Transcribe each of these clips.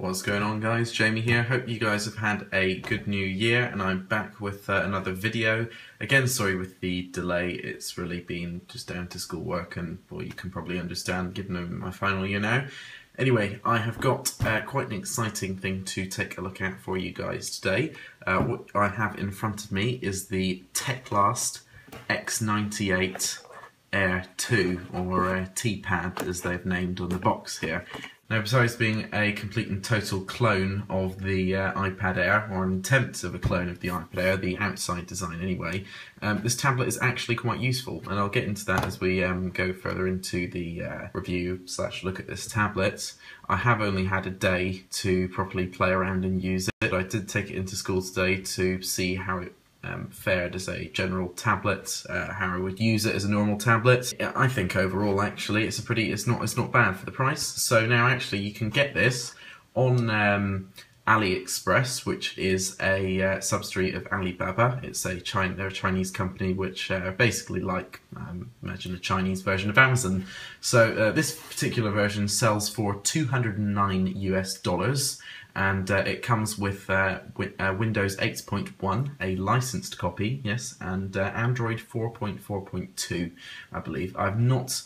What's going on, guys? Jamie here. Hope you guys have had a good new year, and I'm back with another video. Again, sorry with the delay. It's really been just down to schoolwork, and well, you can probably understand given my final year now. Anyway, I have got quite an exciting thing to take a look at for you guys today. What I have in front of me is the Teclast X98 Air 2, or T-Pad as they've named on the box here. Now, besides being a complete and total clone of the iPad Air, or an attempt of a clone of the iPad Air, the outside design anyway, this tablet is actually quite useful, and I'll get into that as we go further into the review / look at this tablet. I have only had a day to properly play around and use it. I did take it into school today to see how it fared as a general tablet, how I would use it as a normal tablet. I think overall, actually, it's not bad for the price. So now, actually, you can get this on AliExpress, which is a subsidiary of Alibaba. It's a Chinese company, which basically, like, imagine a Chinese version of Amazon. So this particular version sells for $209, and it comes with Windows 8.1, a licensed copy, yes, and Android 4.4.2, I believe. I've not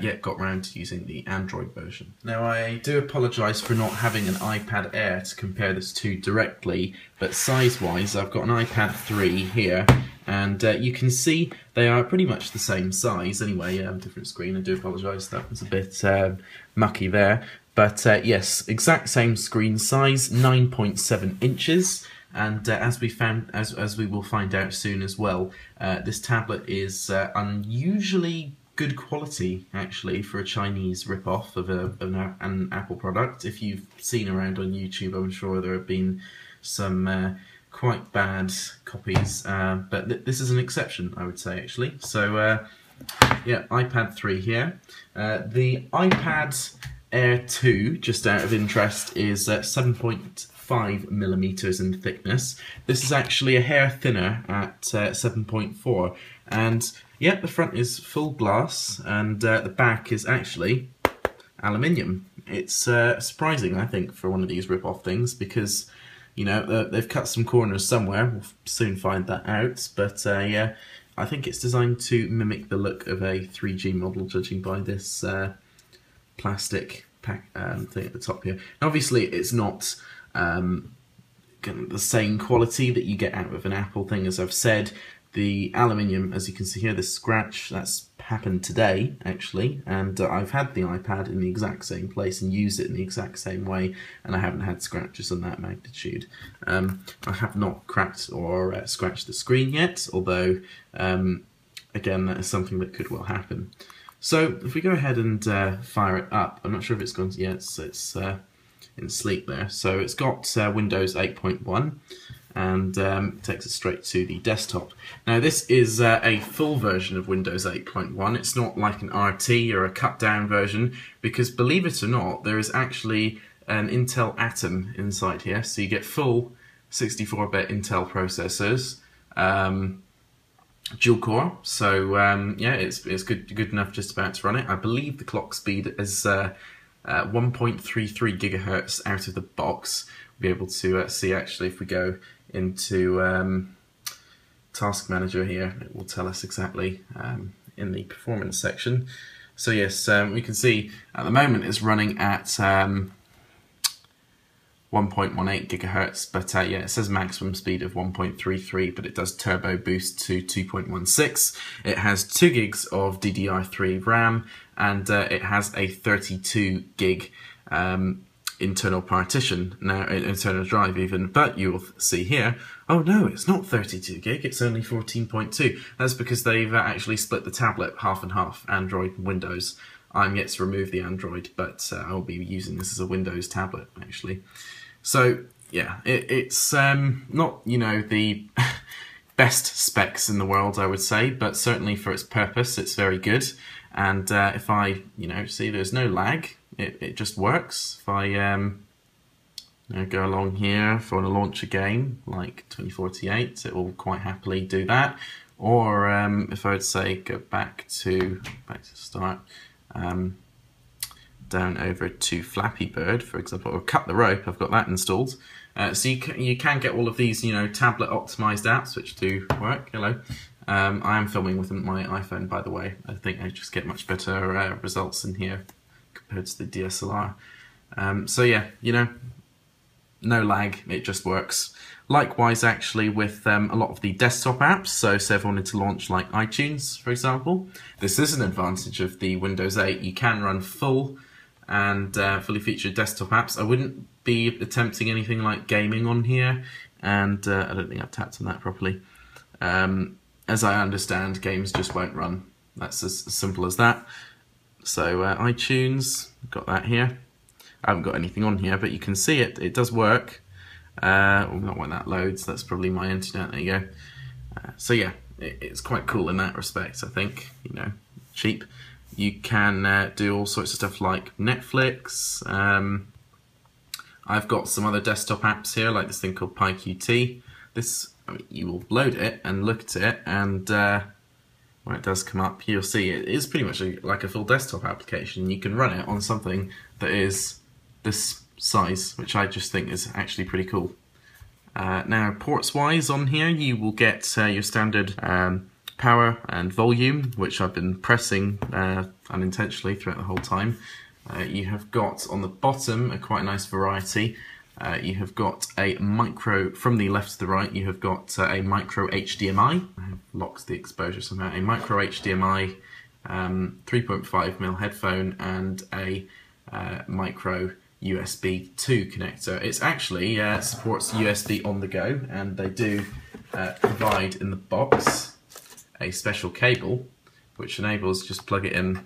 yet got round to using the Android version. Now, I do apologise for not having an iPad Air to compare this to directly, but size-wise, I've got an iPad 3 here, and you can see they are pretty much the same size. Anyway, different screen, I do apologise, that was a bit mucky there. But yes, exact same screen size, 9.7 inches, and as we will find out soon as well, this tablet is unusually good quality, actually, for a Chinese rip-off of an Apple product. If you've seen around on YouTube, I'm sure there have been some quite bad copies, but this is an exception, I would say, actually. So yeah, iPad 3 here. The iPad Air 2, just out of interest, is 7.5mm in thickness. This is actually a hair thinner at 7.4, and yeah, the front is full glass, and the back is actually aluminium. It's surprising, I think, for one of these rip-off things, because, you know, they've cut some corners somewhere. We'll soon find that out, but yeah, I think it's designed to mimic the look of a 3G model, judging by this plastic pack thing at the top here. And obviously, it's not the same quality that you get out of an Apple thing, as I've said. The aluminium, as you can see here, this scratch, that's happened today, actually, and I've had the iPad in the exact same place and used it in the exact same way, and I haven't had scratches on that magnitude. I have not cracked or scratched the screen yet, although, again, that is something that could well happen. So if we go ahead and fire it up, I'm not sure if it's gone to, yeah, it's in sleep there. So it's got Windows 8.1, and takes us straight to the desktop. Now, this is a full version of Windows 8.1. It's not like an RT or a cut-down version, because, believe it or not, there is actually an Intel Atom inside here. So you get full 64-bit Intel processors, dual core, so yeah, it's good enough just about to run it. I believe the clock speed is 1.33 gigahertz out of the box. We'll be able to see, actually, if we go into Task Manager here, it will tell us exactly in the performance section. So yes, we can see at the moment it's running at 1.18 gigahertz, but yeah, it says maximum speed of 1.33, but it does turbo boost to 2.16. It has 2 gigs of DDR3 RAM, and it has a 32 gig internal partition, now internal drive even, but you will see here, oh no, it's not 32 gig, it's only 14.2. That's because they've actually split the tablet half and half, Android and Windows. I'm yet to remove the Android, but I'll be using this as a Windows tablet, actually. So yeah, it's not, you know, the best specs in the world, I would say, but certainly for its purpose, it's very good. And if I, you know, see there's no lag, it just works. If I you know, go along here, if I want to launch a game like 2048, it will quite happily do that. Or if I would say go back to start, down over to Flappy Bird, for example, or Cut the Rope. I've got that installed. So you can get all of these, you know, tablet optimized apps which do work. Hello. I am filming with my iPhone, by the way. I think I just get much better results in here compared to the DSLR. So yeah, you know, no lag, it just works. Likewise, actually, with a lot of the desktop apps, so say if I wanted to launch like iTunes, for example, this is an advantage of the Windows 8. You can run full and fully featured desktop apps. I wouldn't be attempting anything like gaming on here, and I don't think I've tapped on that properly. As I understand, games just won't run. That's as simple as that. So iTunes, got that here. I haven't got anything on here, but you can see it. It does work. Well, not when that loads. That's probably my internet. There you go. So yeah, it's quite cool in that respect. I think, you know, cheap. You can do all sorts of stuff like Netflix. I've got some other desktop apps here, like this thing called PyQT. This, I mean, you will load it and look at it, and when it does come up, you'll see it is pretty much like a full desktop application. You can run it on something that is this size, which I just think is actually pretty cool. Now, ports-wise on here, you will get your standard power and volume, which I've been pressing unintentionally throughout the whole time. You have got on the bottom a quite nice variety. You have got a micro, from the left to the right, you have got a micro HDMI. I have locked the exposure somehow. A micro HDMI 3.5mm headphone and a micro USB 2 connector. It's actually supports USB on the go, and they do provide in the box a special cable which enables, just plug it in,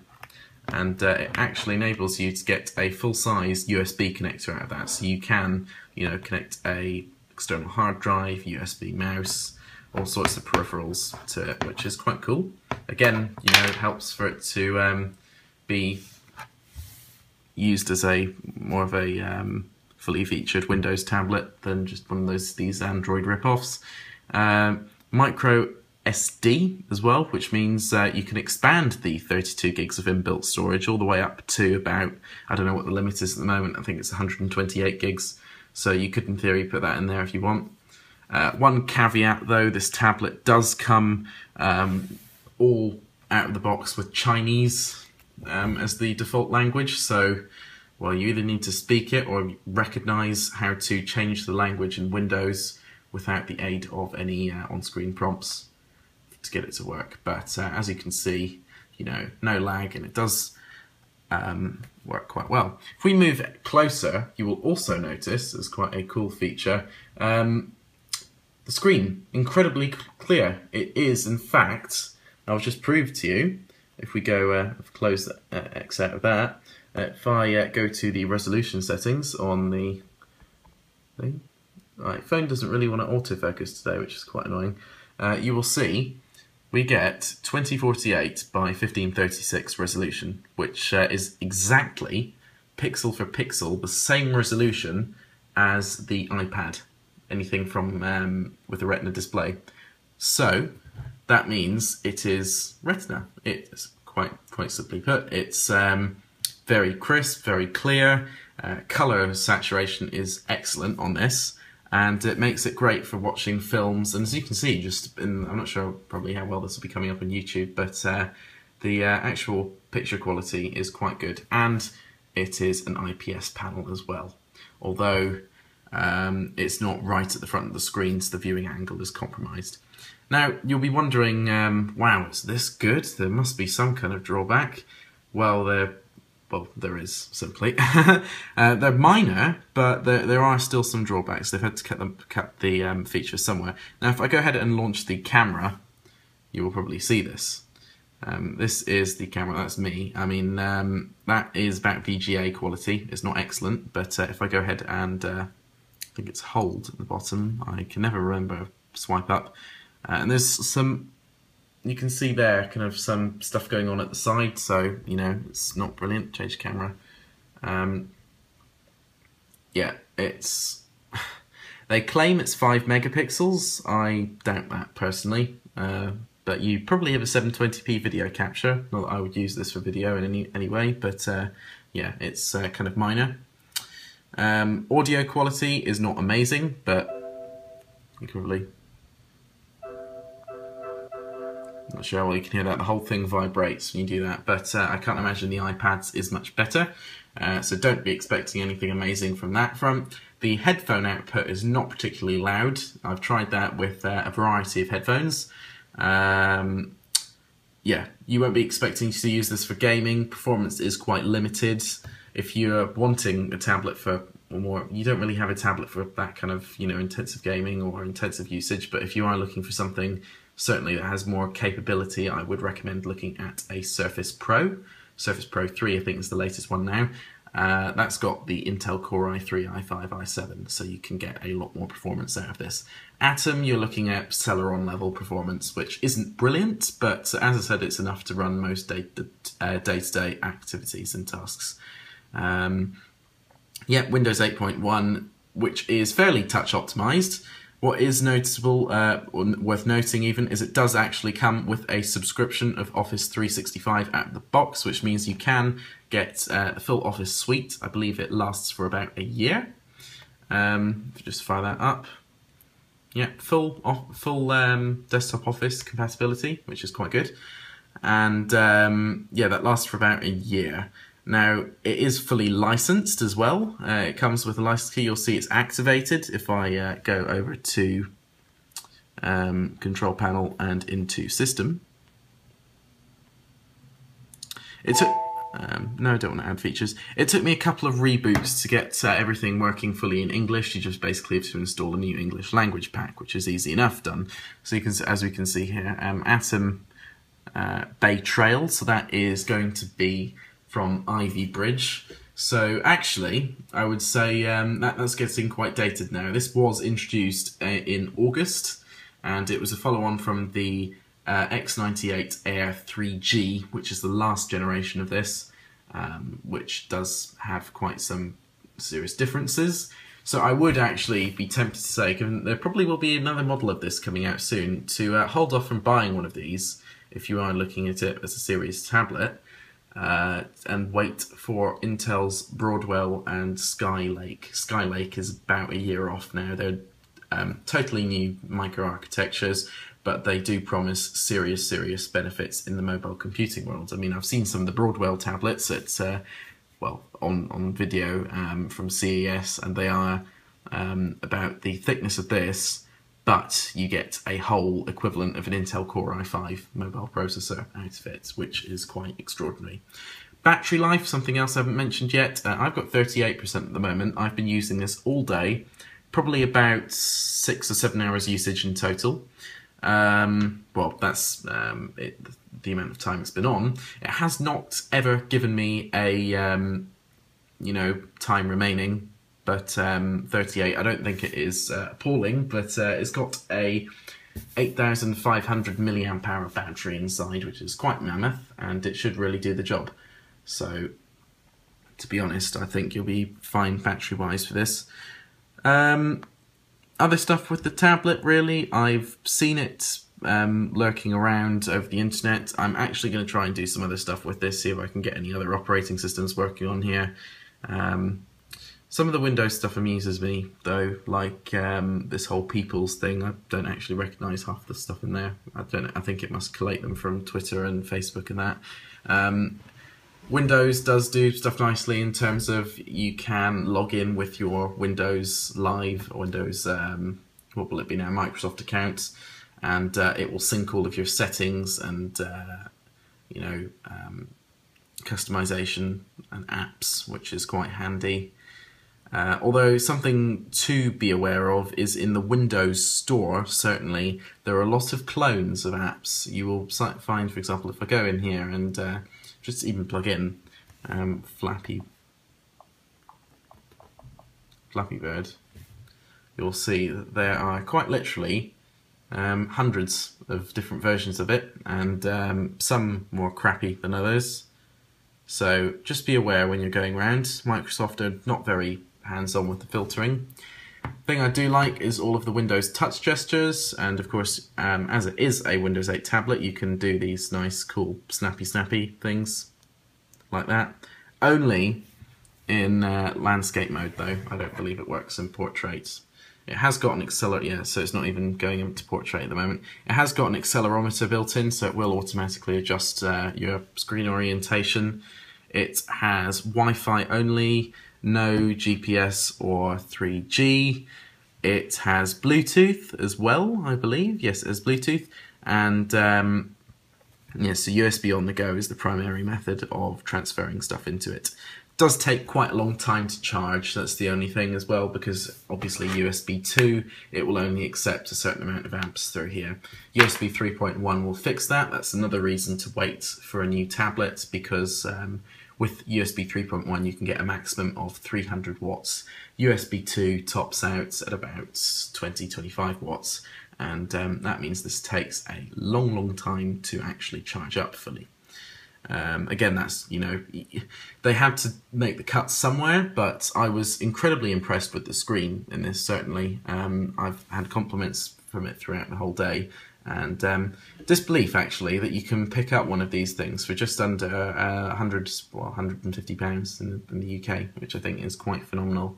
and it actually enables you to get a full-size USB connector out of that, so you can, you know, connect a external hard drive, USB mouse, all sorts of peripherals to it, which is quite cool. Again, you know, it helps for it to be used as a more of a fully featured Windows tablet than just one of these Android rip-offs. Micro SD as well, which means you can expand the 32 gigs of inbuilt storage all the way up to about, I don't know what the limit is at the moment, I think it's 128 gigs, so you could in theory put that in there if you want. One caveat though, this tablet does come all out of the box with Chinese as the default language, so well, you either need to speak it or recognize how to change the language in Windows without the aid of any on-screen prompts to get it to work. But as you can see, you know, no lag, and it does work quite well. If we move closer, you will also notice, it's quite a cool feature, the screen, incredibly clear. It is, in fact, I'll just prove to you, if we go, I've closed X out of that, if I go to the resolution settings on the thing, right, phone doesn't really want to autofocus today, which is quite annoying. You will see we get 2048 by 1536 resolution, which is exactly, pixel for pixel, the same resolution as the iPad, anything from with a Retina display. So that means it is Retina. It's quite simply put. It's very crisp, very clear. Color saturation is excellent on this, and it makes it great for watching films. And as you can see, just in, I'm not sure probably how well this will be coming up on YouTube, but the actual picture quality is quite good, and it is an IPS panel as well. Although it's not right at the front of the screen, so the viewing angle is compromised. Now, you'll be wondering, wow, is this good? There must be some kind of drawback. Well, there is, simply. They're minor, but there are still some drawbacks. They've had to cut the feature somewhere. Now, if I go ahead and launch the camera, you will probably see this. This is the camera, that's me. I mean, that is about VGA quality. It's not excellent, but if I go ahead and, I think it's hold at the bottom, I can never remember, swipe up. And there's some, you can see there, kind of some stuff going on at the side, so, you know, it's not brilliant. Change camera. Yeah, it's... they claim it's 5 megapixels. I doubt that, personally. that you probably have a 720p video capture. Not that I would use this for video in any way, but yeah, it's kind of minor. Audio quality is not amazing, but you can really... Not sure how you can hear that. The whole thing vibrates when you do that, but I can't imagine the iPads is much better. So don't be expecting anything amazing from that front. The headphone output is not particularly loud. I've tried that with a variety of headphones. Yeah, you won't be expecting to use this for gaming. Performance is quite limited. If you're wanting a tablet for more, you don't really have a tablet for that kind of, you know, intensive gaming or intensive usage, but if you are looking for something certainly that has more capability, I would recommend looking at a Surface Pro. Surface Pro 3, I think, is the latest one now. That's got the Intel Core i3, i5, i7, so you can get a lot more performance out of this. Atom, you're looking at Celeron level performance, which isn't brilliant, but as I said, it's enough to run most day-to-day activities and tasks. Yeah, Windows 8.1, which is fairly touch optimized. What is noticeable, or worth noting even, is it does actually come with a subscription of Office 365 out of the box, which means you can get a full Office suite. I believe it lasts for about a year. Just fire that up. Yeah, full desktop Office compatibility, which is quite good. And yeah, that lasts for about a year. Now, it is fully licensed as well. It comes with a license key. You'll see it's activated if I go over to Control Panel and into System. It took... no, I don't want to add features. It took me a couple of reboots to get everything working fully in English. You just basically have to install a new English language pack, which is easy enough done. So you can, as we can see here, Atom Bay Trail. So that is going to be from Ivy Bridge. So actually, I would say that's getting quite dated now. This was introduced in August, and it was a follow-on from the X98 Air 3G, which is the last generation of this, which does have quite some serious differences. So I would actually be tempted to say, given there probably will be another model of this coming out soon, to hold off from buying one of these if you are looking at it as a series tablet. And wait for Intel's Broadwell and Skylake. Skylake is about a year off now. They're totally new microarchitectures, but they do promise serious, serious benefits in the mobile computing world. I mean, I've seen some of the Broadwell tablets at, well, on video from CES, and they are about the thickness of this, but you get a whole equivalent of an Intel Core i5 mobile processor out of it, which is quite extraordinary. Battery life, something else I haven't mentioned yet. I've got 38% at the moment. I've been using this all day, probably about 6 or 7 hours usage in total. Well, that's the amount of time it's been on. It has not ever given me a, you know, time remaining. But 38, I don't think it is appalling, but it's got a 8,500 milliamp hour battery inside, which is quite mammoth, and it should really do the job. So, to be honest, I think you'll be fine battery-wise for this. Other stuff with the tablet, really, I've seen it lurking around over the internet. I'm actually going to try and do some other stuff with this, see if I can get any other operating systems working on here. Some of the Windows stuff amuses me, though, like this whole People's thing. I don't actually recognise half the stuff in there. I don't know. I think it must collate them from Twitter and Facebook and that. Windows does do stuff nicely in terms of you can log in with your Windows Live or Windows, what will it be now, Microsoft account, and it will sync all of your settings and, you know, customization and apps, which is quite handy. Although something to be aware of is in the Windows Store, certainly, there are a lot of clones of apps. You will find, for example, if I go in here and just even plug in Flappy Bird, you'll see that there are quite literally hundreds of different versions of it, and some more crappy than others. So just be aware when you're going around. Microsoft are not very hands-on with the filtering. Thing I do like is all of the Windows touch gestures, and of course as it is a Windows 8 tablet, you can do these nice cool snappy things like that. Only in landscape mode though, I don't believe it works in portraits. It has got an accelerometer, yeah, so it's not even going into portrait at the moment. It has got an accelerometer built in, so it will automatically adjust your screen orientation. It has Wi-Fi only, no GPS or 3G. It has Bluetooth as well, I believe. Yes, it has Bluetooth. And yes, so USB on the go is the primary method of transferring stuff into it. Does take quite a long time to charge, that's the only thing as well, because obviously USB 2, it will only accept a certain amount of amps through here. USB 3.1 will fix that. That's another reason to wait for a new tablet, because with USB 3.1 you can get a maximum of 300 watts. USB 2 tops out at about 20-25 watts, and that means this takes a long time to actually charge up fully. Again, that's, you know, they had to make the cut somewhere, but I was incredibly impressed with the screen in this, certainly. I've had compliments from it throughout the whole day, and disbelief actually that you can pick up one of these things for just under £150 in the UK, which I think is quite phenomenal,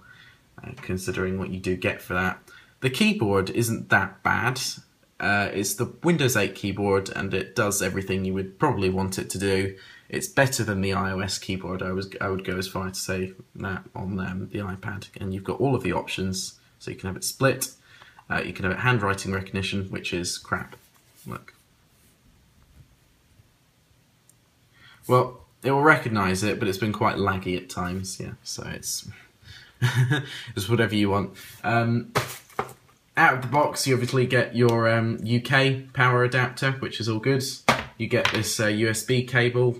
considering what you do get for that. The keyboard isn't that bad. It's the Windows 8 keyboard, and it does everything you would probably want it to do. It's better than the iOS keyboard. I would go as far to say that on the iPad. And you've got all of the options, so you can have it split. You can have it handwriting recognition, which is crap. Look. Well, it will recognise it, but it's been quite laggy at times. Yeah, so it's it's whatever you want. Out of the box, you obviously get your UK power adapter, which is all good. You get this USB cable,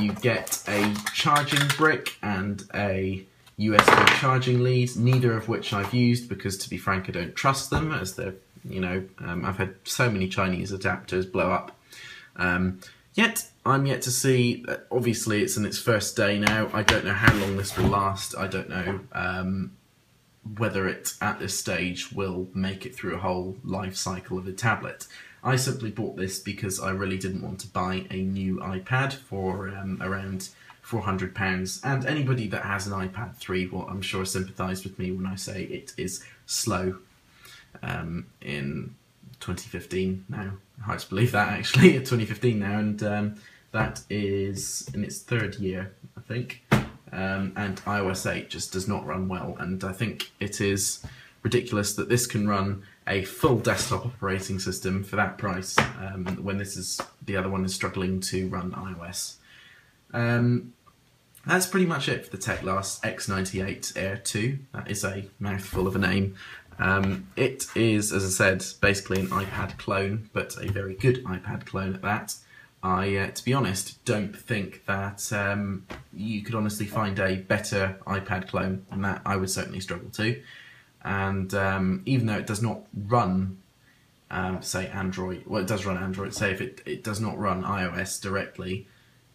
you get a charging brick and a USB charging lead, neither of which I've used because, to be frank, I don't trust them, as they're, you know, I've had so many Chinese adapters blow up. Yet, I'm yet to see, obviously it's in its first day now, I don't know how long this will last, I don't know, whether it, at this stage, will make it through a whole life cycle of a tablet. I simply bought this because I really didn't want to buy a new iPad for around £400, and anybody that has an iPad 3 will, I'm sure, sympathise with me when I say it is slow in 2015 now. Hard to believe that, actually, at 2015 now, and that is in its third year, I think. And iOS 8 just does not run well, and I think it is ridiculous that this can run a full desktop operating system for that price, when this is, the other one is struggling to run iOS. That's pretty much it for the Teclast X98 Air 2. That is a mouthful of a name. It is, as I said, basically an iPad clone, but a very good iPad clone at that. I, to be honest, don't think that you could honestly find a better iPad clone than that. I would certainly struggle to. And even though it does not run, say, Android, well, it does run Android, say, if it does not run iOS directly,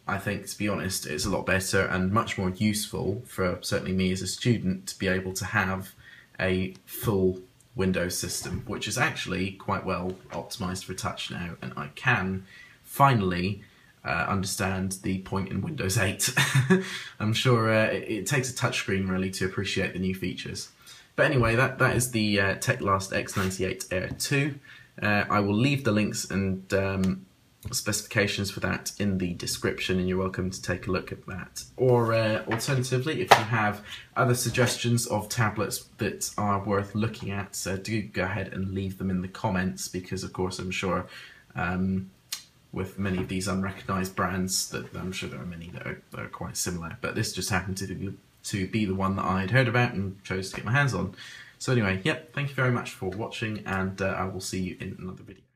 I think, to be honest, it's a lot better and much more useful for certainly me as a student to be able to have a full Windows system, which is actually quite well optimised for touch now, and I can finally understand the point in Windows 8. I'm sure it takes a touchscreen really to appreciate the new features. But anyway, that is the Teclast X98 Air 2. I will leave the links and specifications for that in the description, and you're welcome to take a look at that. Or alternatively, if you have other suggestions of tablets that are worth looking at, so do go ahead and leave them in the comments, because of course I'm sure with many of these unrecognised brands, that I'm sure there are many that are quite similar, but this just happened to be the one that I'd heard about and chose to get my hands on. So anyway, yep, thank you very much for watching, and I will see you in another video.